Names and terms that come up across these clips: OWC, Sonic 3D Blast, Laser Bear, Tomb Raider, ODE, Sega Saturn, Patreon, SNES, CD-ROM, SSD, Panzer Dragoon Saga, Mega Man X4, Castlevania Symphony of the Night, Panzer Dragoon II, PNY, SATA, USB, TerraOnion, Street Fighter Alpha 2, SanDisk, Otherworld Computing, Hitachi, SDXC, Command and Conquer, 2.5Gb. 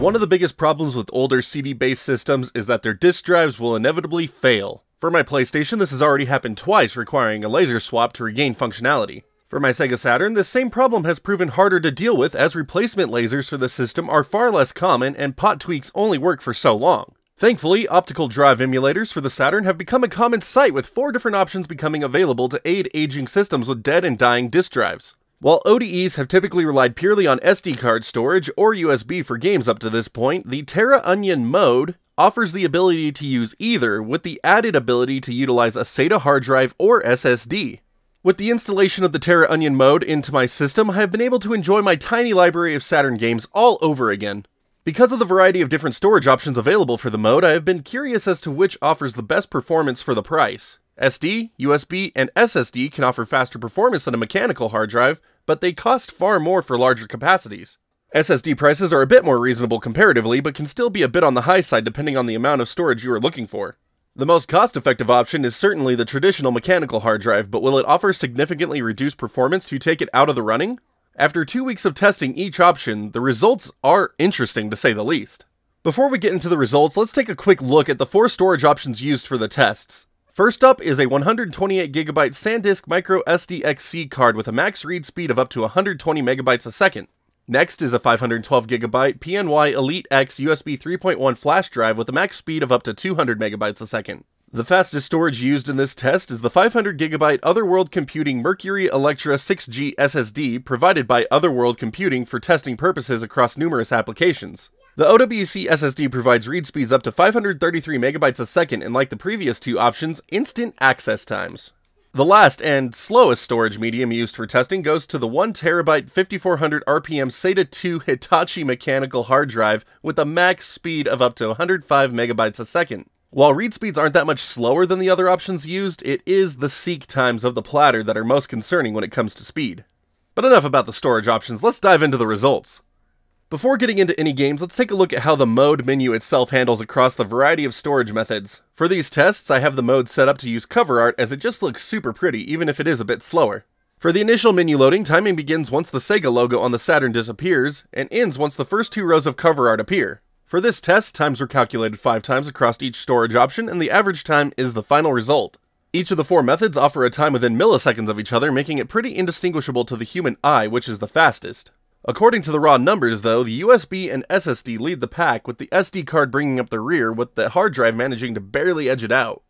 One of the biggest problems with older CD-based systems is that their disk drives will inevitably fail. For my PlayStation, this has already happened twice, requiring a laser swap to regain functionality. For my Sega Saturn, this same problem has proven harder to deal with, as replacement lasers for the system are far less common and pot tweaks only work for so long. Thankfully, optical drive emulators for the Saturn have become a common sight, with 4 different options becoming available to aid aging systems with dead and dying disk drives. While ODEs have typically relied purely on SD card storage or USB for games up to this point, the TerraOnion mode offers the ability to use either, with the added ability to utilize a SATA hard drive or SSD. With the installation of the TerraOnion mode into my system, I have been able to enjoy my tiny library of Saturn games all over again. Because of the variety of different storage options available for the mode, I have been curious as to which offers the best performance for the price. SD, USB, and SSD can offer faster performance than a mechanical hard drive, but they cost far more for larger capacities. SSD prices are a bit more reasonable comparatively, but can still be a bit on the high side depending on the amount of storage you are looking for. The most cost-effective option is certainly the traditional mechanical hard drive, but will it offer significantly reduced performance to take it out of the running? After 2 weeks of testing each option, the results are interesting to say the least. Before we get into the results, let's take a quick look at the 4 storage options used for the tests. First up is a 128GB SanDisk micro SDXC card with a max read speed of up to 120MB a second. Next is a 512GB PNY Elite X USB 3.1 flash drive with a max speed of up to 200MB a second. The fastest storage used in this test is the 500GB Otherworld Computing Mercury Electra 6G SSD provided by Otherworld Computing for testing purposes across numerous applications. The OWC SSD provides read speeds up to 533MB a second and, like the previous 2 options, instant access times. The last and slowest storage medium used for testing goes to the 1TB 5400 RPM SATA 2 Hitachi mechanical hard drive with a max speed of up to 105MB a second. While read speeds aren't that much slower than the other options used, it is the seek times of the platter that are most concerning when it comes to speed. But enough about the storage options, let's dive into the results. Before getting into any games, let's take a look at how the mode menu itself handles across the variety of storage methods. For these tests, I have the mode set up to use cover art as it just looks super pretty, even if it is a bit slower. For the initial menu loading, timing begins once the Sega logo on the Saturn disappears, and ends once the first 2 rows of cover art appear. For this test, times were calculated 5 times across each storage option, and the average time is the final result. Each of the 4 methods offer a time within milliseconds of each other, making it pretty indistinguishable to the human eye which is the fastest. According to the raw numbers, though, the USB and SSD lead the pack, with the SD card bringing up the rear, with the hard drive managing to barely edge it out.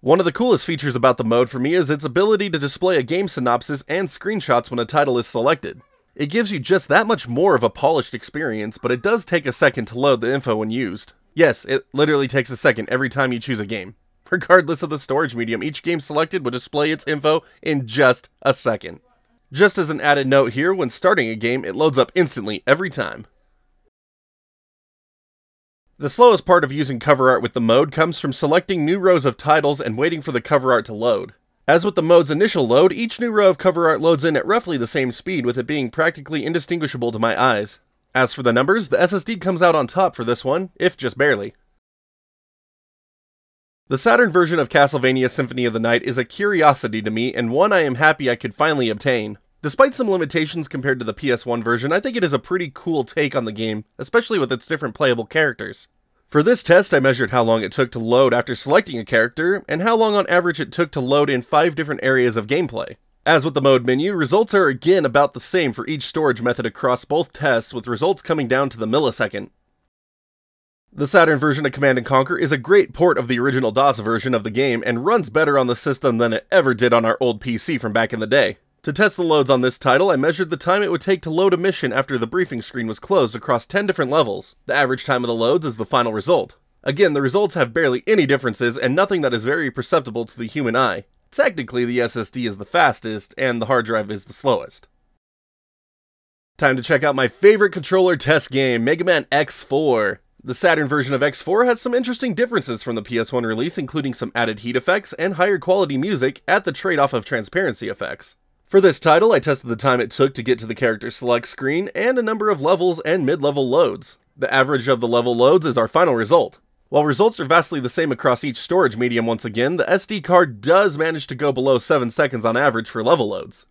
One of the coolest features about the mode for me is its ability to display a game synopsis and screenshots when a title is selected. It gives you just that much more of a polished experience, but it does take a second to load the info when used. Yes, it literally takes a second every time you choose a game. Regardless of the storage medium, each game selected will display its info in just a second. Just as an added note here, when starting a game, it loads up instantly every time. The slowest part of using cover art with the mode comes from selecting new rows of titles and waiting for the cover art to load. As with the mode's initial load, each new row of cover art loads in at roughly the same speed, with it being practically indistinguishable to my eyes. As for the numbers, the SSD comes out on top for this one, if just barely. The Saturn version of Castlevania Symphony of the Night is a curiosity to me, and one I am happy I could finally obtain. Despite some limitations compared to the PS1 version, I think it is a pretty cool take on the game, especially with its different playable characters. For this test, I measured how long it took to load after selecting a character, and how long on average it took to load in 5 different areas of gameplay. As with the mode menu, results are again about the same for each storage method across both tests, with results coming down to the millisecond. The Saturn version of Command and Conquer is a great port of the original DOS version of the game, and runs better on the system than it ever did on our old PC from back in the day. To test the loads on this title, I measured the time it would take to load a mission after the briefing screen was closed across 10 different levels. The average time of the loads is the final result. Again, the results have barely any differences, and nothing that is very perceptible to the human eye. Technically, the SSD is the fastest, and the hard drive is the slowest. Time to check out my favorite controller test game, Mega Man X4. The Saturn version of X4 has some interesting differences from the PS1 release, including some added heat effects and higher quality music at the trade-off of transparency effects. For this title, I tested the time it took to get to the character select screen and a number of levels and mid-level loads. The average of the level loads is our final result. While results are vastly the same across each storage medium once again, the SD card does manage to go below 7 seconds on average for level loads.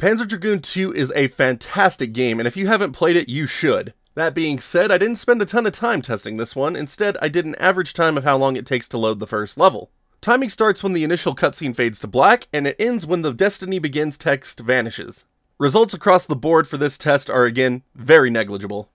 Panzer Dragoon II is a fantastic game, and if you haven't played it, you should. That being said, I didn't spend a ton of time testing this one. Instead, I did an average time of how long it takes to load the first level. Timing starts when the initial cutscene fades to black, and it ends when the Destiny Begins text vanishes. Results across the board for this test are, again, very negligible.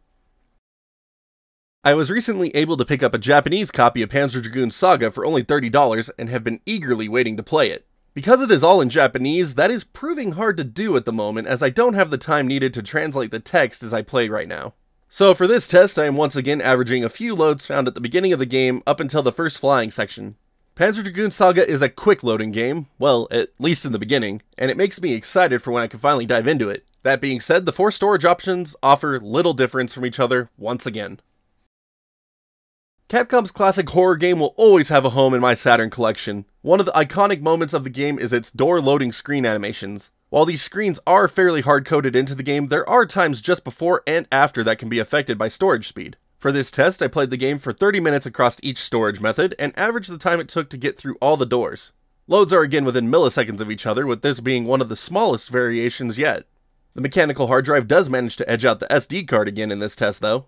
I was recently able to pick up a Japanese copy of Panzer Dragoon Saga for only $30 and have been eagerly waiting to play it. Because it is all in Japanese, that is proving hard to do at the moment, as I don't have the time needed to translate the text as I play right now. So for this test, I am once again averaging a few loads found at the beginning of the game up until the first flying section. Panzer Dragoon Saga is a quick loading game, well, at least in the beginning, and it makes me excited for when I can finally dive into it. That being said, the four storage options offer little difference from each other once again. Capcom's classic horror game will always have a home in my Saturn collection. One of the iconic moments of the game is its door loading screen animations. While these screens are fairly hard-coded into the game, there are times just before and after that can be affected by storage speed. For this test, I played the game for 30 minutes across each storage method, and averaged the time it took to get through all the doors. Loads are again within milliseconds of each other, with this being one of the smallest variations yet. The mechanical hard drive does manage to edge out the SD card again in this test, though.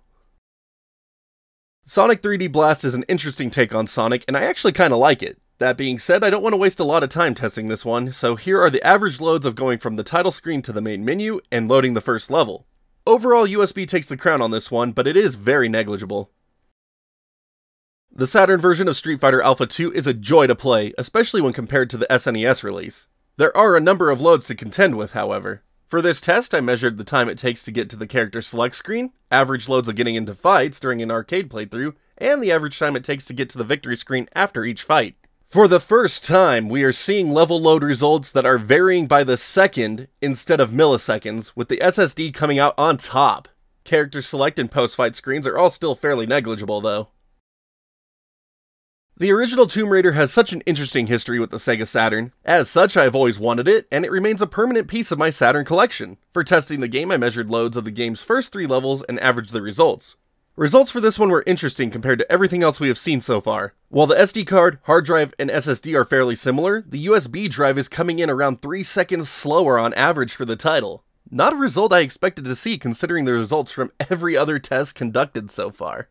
Sonic 3D Blast is an interesting take on Sonic, and I actually kinda like it. That being said, I don't want to waste a lot of time testing this one, so here are the average loads of going from the title screen to the main menu, and loading the first level. Overall, USB takes the crown on this one, but it is very negligible. The Saturn version of Street Fighter Alpha 2 is a joy to play, especially when compared to the SNES release. There are a number of loads to contend with, however. For this test, I measured the time it takes to get to the character select screen, average loads of getting into fights during an arcade playthrough, and the average time it takes to get to the victory screen after each fight. For the first time, we are seeing level load results that are varying by the second instead of milliseconds, with the SSD coming out on top. Character select and post-fight screens are all still fairly negligible, though. The original Tomb Raider has such an interesting history with the Sega Saturn. As such, I have always wanted it, and it remains a permanent piece of my Saturn collection. For testing the game, I measured loads of the game's first three levels and averaged the results. Results for this one were interesting compared to everything else we have seen so far. While the SD card, hard drive, and SSD are fairly similar, the USB drive is coming in around 3 seconds slower on average for the title. Not a result I expected to see considering the results from every other test conducted so far.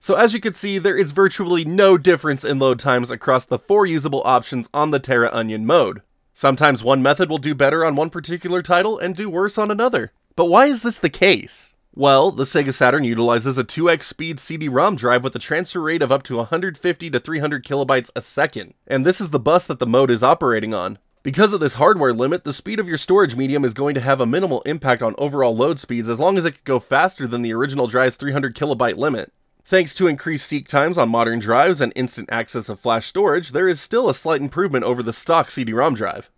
So as you can see, there is virtually no difference in load times across the four usable options on the TerraOnion mode. Sometimes one method will do better on one particular title and do worse on another. But why is this the case? Well, the Sega Saturn utilizes a 2x speed CD-ROM drive with a transfer rate of up to 150 to 300 kilobytes a second, and this is the bus that the mode is operating on. Because of this hardware limit, the speed of your storage medium is going to have a minimal impact on overall load speeds as long as it can go faster than the original drive's 300 kilobyte limit. Thanks to increased seek times on modern drives and instant access of flash storage, there is still a slight improvement over the stock CD-ROM drive.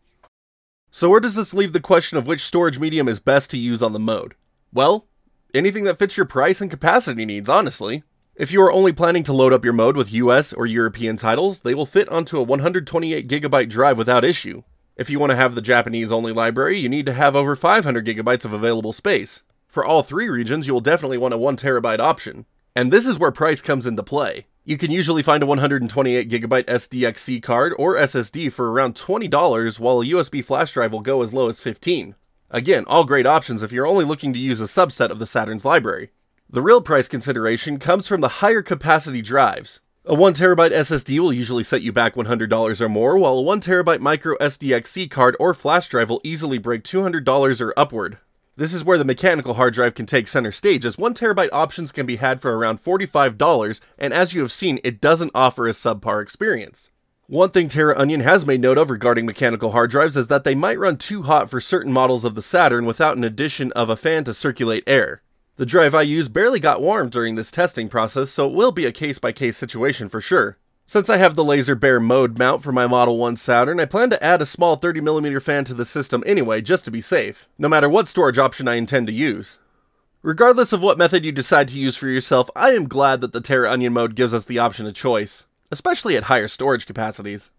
So where does this leave the question of which storage medium is best to use on the mode? Well, anything that fits your price and capacity needs, honestly. If you are only planning to load up your mode with US or European titles, they will fit onto a 128GB drive without issue. If you want to have the Japanese-only library, you need to have over 500GB of available space. For all three regions, you will definitely want a 1TB option. And this is where price comes into play. You can usually find a 128GB SDXC card or SSD for around $20, while a USB flash drive will go as low as $15. Again, all great options if you're only looking to use a subset of the Saturn's library. The real price consideration comes from the higher capacity drives. A 1TB SSD will usually set you back $100 or more, while a 1TB micro SDXC card or flash drive will easily break $200 or upward. This is where the mechanical hard drive can take center stage, as 1TB options can be had for around $45, and as you have seen, it doesn't offer a subpar experience. One thing TerraOnion has made note of regarding mechanical hard drives is that they might run too hot for certain models of the Saturn without an addition of a fan to circulate air. The drive I use barely got warm during this testing process, so it will be a case-by-case situation for sure. Since I have the Laser Bear mode mount for my Model 1 Saturn, I plan to add a small 30mm fan to the system anyway, just to be safe, no matter what storage option I intend to use. Regardless of what method you decide to use for yourself, I am glad that the TerraOnion mode gives us the option of choice, especially at higher storage capacities.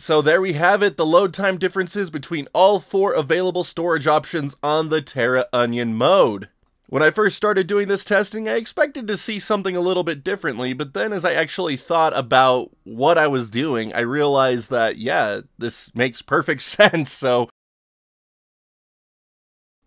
So there we have it, the load time differences between all four available storage options on the TerraOnion mode. When I first started doing this testing, I expected to see something a little bit differently, but then as I actually thought about what I was doing, I realized that, yeah, this makes perfect sense, so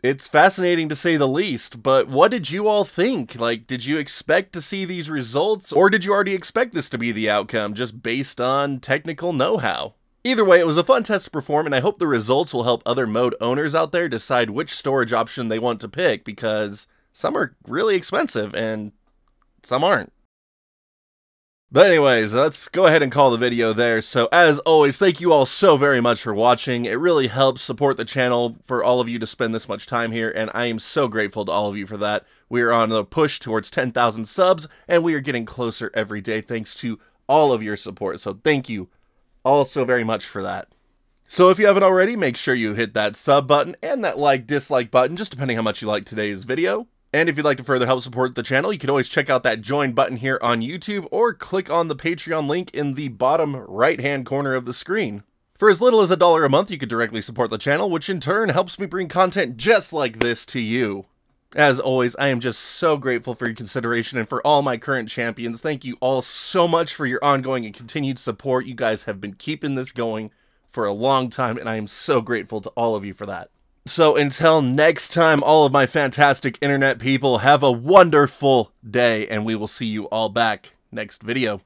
It's fascinating to say the least, but what did you all think? Like, did you expect to see these results, or did you already expect this to be the outcome just based on technical know-how? Either way, it was a fun test to perform, and I hope the results will help other mode owners out there decide which storage option they want to pick, because some are really expensive and some aren't. But anyways, let's go ahead and call the video there. So as always, thank you all so very much for watching. It really helps support the channel for all of you to spend this much time here, and I am so grateful to all of you for that. We are on the push towards 10,000 subs, and we are getting closer every day thanks to all of your support. So thank you all so very much for that. So if you haven't already, make sure you hit that sub button and that like, dislike button, just depending how much you like today's video. And if you'd like to further help support the channel, you can always check out that join button here on YouTube, or click on the Patreon link in the bottom right-hand corner of the screen. For as little as $1 a month, you can directly support the channel, which in turn helps me bring content just like this to you. As always, I am just so grateful for your consideration and for all my current champions. Thank you all so much for your ongoing and continued support. You guys have been keeping this going for a long time, and I am so grateful to all of you for that. So until next time, all of my fantastic internet people, have a wonderful day, and we will see you all back next video.